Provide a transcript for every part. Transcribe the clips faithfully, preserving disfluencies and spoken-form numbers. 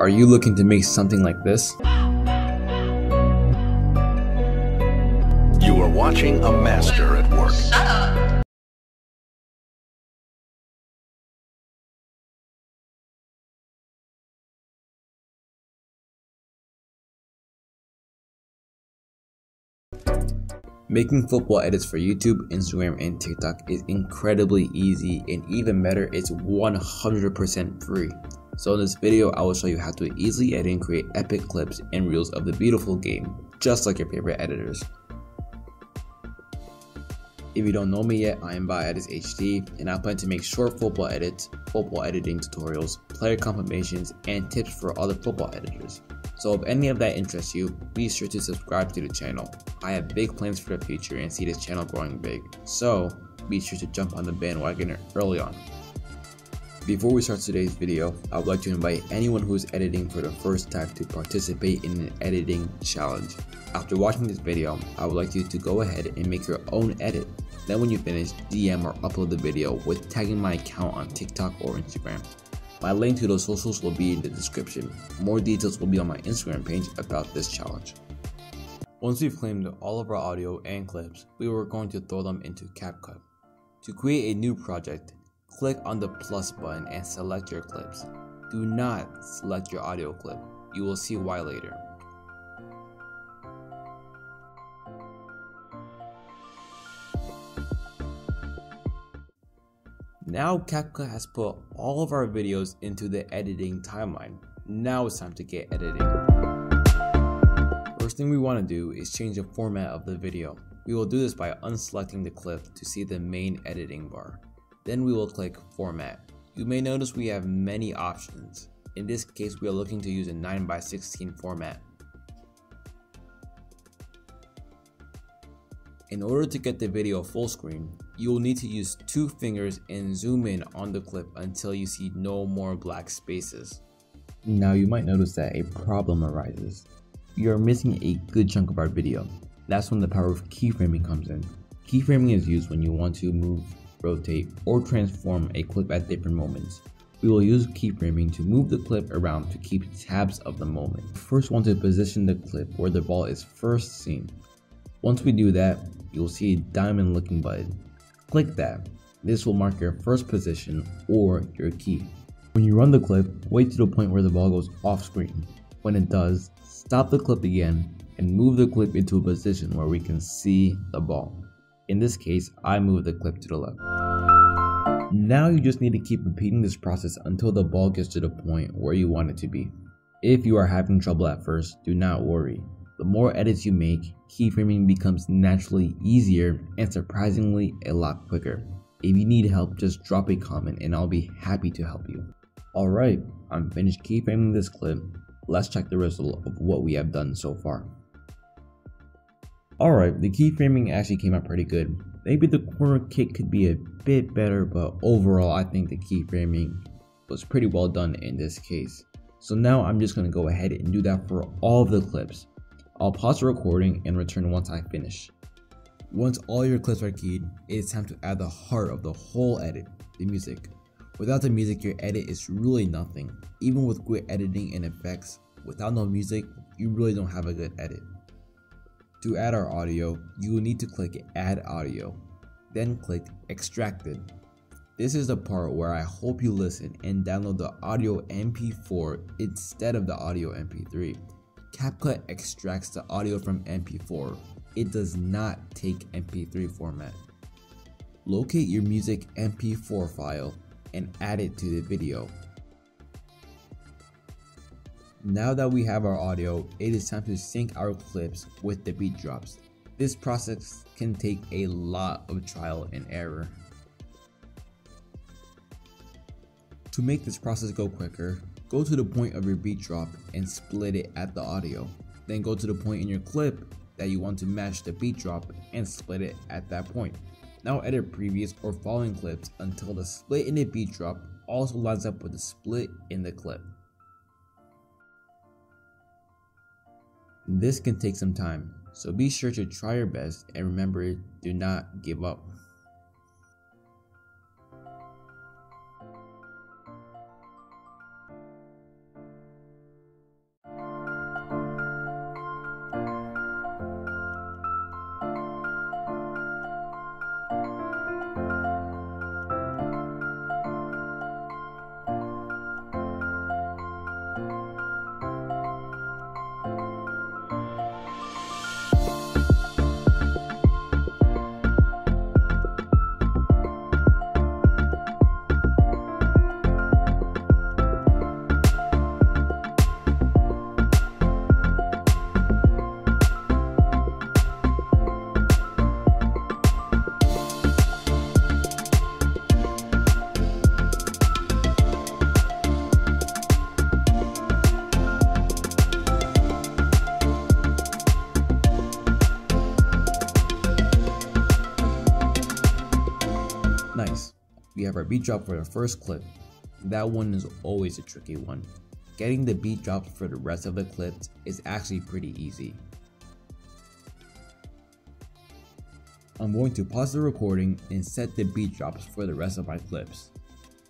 Are you looking to make something like this? You are watching a master at work. Shut up. Making football edits for YouTube, Instagram, and TikTok is incredibly easy, and even better, it's one hundred percent free. So in this video, I will show you how to easily edit and create epic clips and reels of the beautiful game, just like your favorite editors. If you don't know me yet, I am bah dot edits H D, and I plan to make short football edits, football editing tutorials, player confirmations, and tips for other football editors. So if any of that interests you, be sure to subscribe to the channel. I have big plans for the future and see this channel growing big, so be sure to jump on the bandwagon early on. Before we start today's video, I would like to invite anyone who is editing for the first time to participate in an editing challenge. After watching this video, I would like you to go ahead and make your own edit. Then when you finish, D M or upload the video with tagging my account on TikTok or Instagram. My link to those socials will be in the description. More details will be on my Instagram page about this challenge. Once we've claimed all of our audio and clips, we were going to throw them into CapCut. To create a new project, click on the plus button and select your clips. Do not select your audio clip. You will see why later. Now CapCut has put all of our videos into the editing timeline. Now it's time to get editing. First thing we want to do is change the format of the video. We will do this by unselecting the clip to see the main editing bar. Then we will click Format. You may notice we have many options. In this case, we are looking to use a nine by sixteen format. In order to get the video full screen, you will need to use two fingers and zoom in on the clip until you see no more black spaces. Now you might notice that a problem arises. You are missing a good chunk of our video. That's when the power of keyframing comes in. Keyframing is used when you want to move, rotate, or transform a clip at different moments. We will use keyframing to move the clip around to keep tabs of the moment. We first want to position the clip where the ball is first seen. Once we do that, you'll see a diamond looking button. Click that. This will mark your first position or your key. When you run the clip, wait to the point where the ball goes off screen. When it does, stop the clip again and move the clip into a position where we can see the ball. In this case, I move the clip to the left. Now you just need to keep repeating this process until the ball gets to the point where you want it to be. If you are having trouble at first, do not worry. The more edits you make, keyframing becomes naturally easier and surprisingly a lot quicker. If you need help, just drop a comment and I'll be happy to help you. Alright, I'm finished keyframing this clip. Let's check the result of what we have done so far. Alright, the keyframing actually came out pretty good. Maybe the corner kick could be a bit better, but overall I think the keyframing was pretty well done in this case. So now I'm just going to go ahead and do that for all of the clips. I'll pause the recording and return once I finish. Once all your clips are keyed, it is time to add the heart of the whole edit, the music. Without the music, your edit is really nothing. Even with great editing and effects, without no music, you really don't have a good edit. To add our audio, you will need to click Add Audio, then click Extracted. This is the part where I hope you listen and download the audio M P four instead of the audio M P three. CapCut extracts the audio from M P four. It does not take M P three format. Locate your music M P four file and add it to the video. Now that we have our audio, it is time to sync our clips with the beat drops. This process can take a lot of trial and error. To make this process go quicker, go to the point of your beat drop and split it at the audio. Then go to the point in your clip that you want to match the beat drop and split it at that point. Now edit previous or following clips until the split in the beat drop also lines up with the split in the clip. This can take some time, so be sure to try your best and remember, do not give up. Nice, we have our beat drop for the first clip. That one is always a tricky one. Getting the beat drops for the rest of the clips is actually pretty easy. I'm going to pause the recording and set the beat drops for the rest of my clips.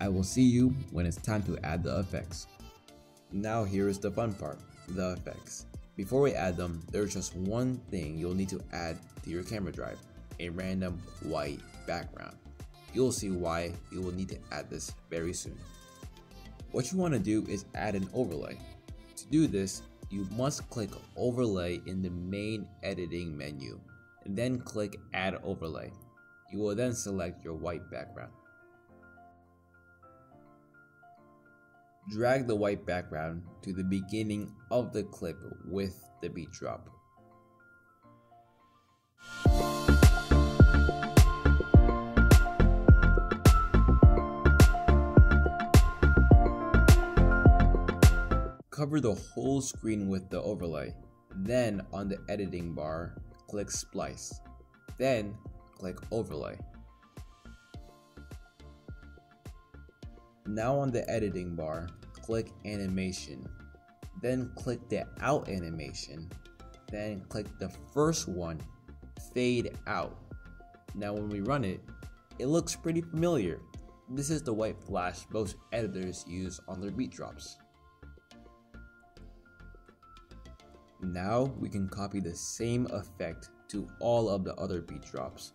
I will see you when it's time to add the effects. Now here is the fun part, the effects. Before we add them, there's just one thing you'll need to add to your camera drive, a random white background. You'll see why you will need to add this very soon. What you want to do is add an overlay. To do this, you must click overlay in the main editing menu, and then click add overlay. You will then select your white background. Drag the white background to the beginning of the clip with the beat drop. Cover the whole screen with the overlay, then on the editing bar, click Splice, then click Overlay. Now on the editing bar, click Animation, then click the Out animation, then click the first one, Fade Out. Now when we run it, it looks pretty familiar. This is the white flash most editors use on their beat drops. Now we can copy the same effect to all of the other beat drops.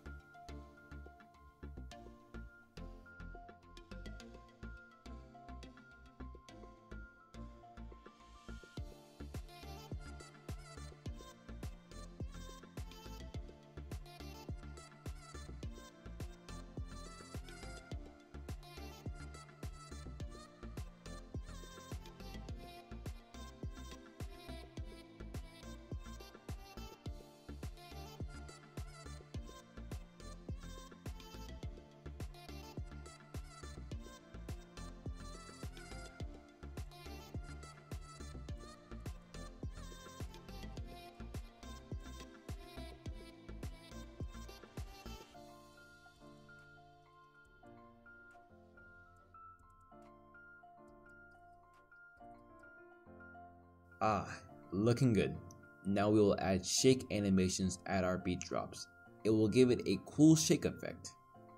Ah, looking good. Now we will add shake animations at our beat drops. It will give it a cool shake effect.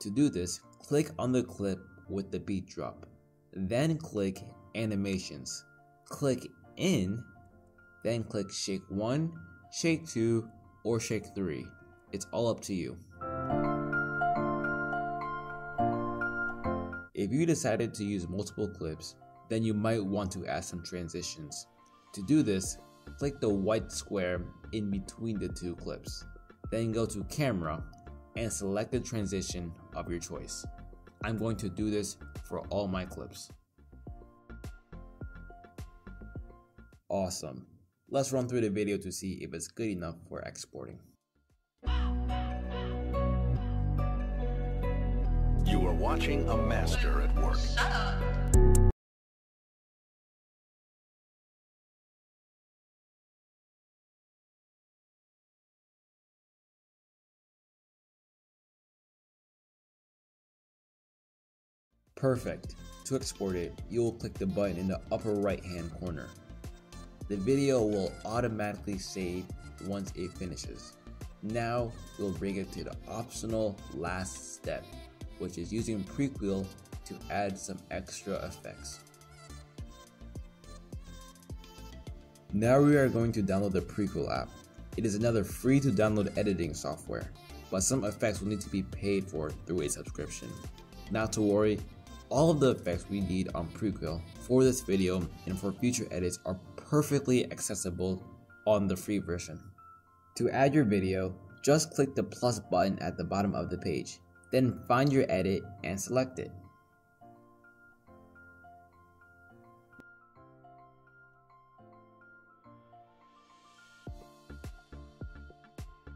To do this, click on the clip with the beat drop, then click Animations, click In, then click Shake one, Shake two, or Shake three. It's all up to you. If you decided to use multiple clips, then you might want to add some transitions. To do this, click the white square in between the two clips, then go to Camera and select the transition of your choice. I'm going to do this for all my clips. Awesome. Let's run through the video to see if it's good enough for exporting. You are watching a master at work. Shut up. Perfect. To export it, you will click the button in the upper right hand corner. The video will automatically save once it finishes. Now we'll bring it to the optional last step, which is using Prequel to add some extra effects. Now we are going to download the Prequel app. It is another free to download editing software, but some effects will need to be paid for through a subscription. Not to worry, all of the effects we need on Prequel for this video and for future edits are perfectly accessible on the free version. To add your video, just click the plus button at the bottom of the page, then find your edit and select it.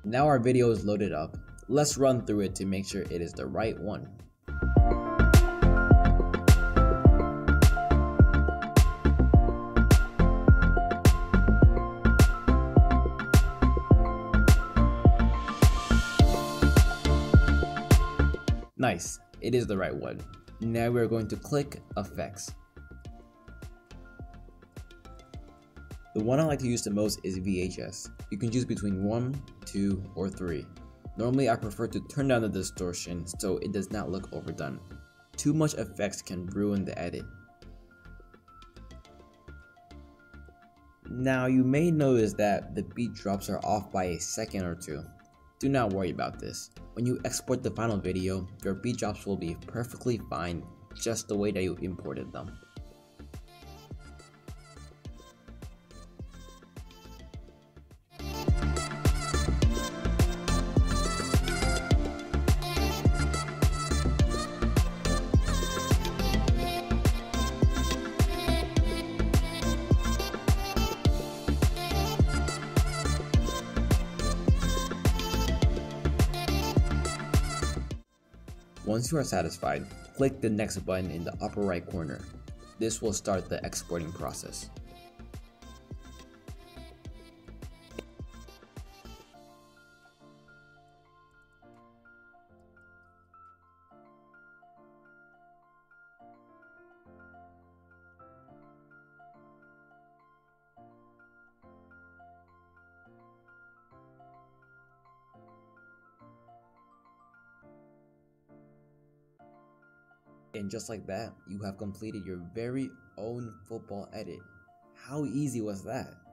Now our video is loaded up. Let's run through it to make sure it is the right one. Nice, it is the right one. Now we are going to click Effects. The one I like to use the most is V H S. You can choose between one, two, or three. Normally I prefer to turn down the distortion so it does not look overdone. Too much effects can ruin the edit. Now you may notice that the beat drops are off by a second or two. Do not worry about this. When you export the final video, your beat drops will be perfectly fine just the way that you imported them. Once you are satisfied, click the next button in the upper right corner. This will start the exporting process. And just like that, you have completed your very own football edit. How easy was that?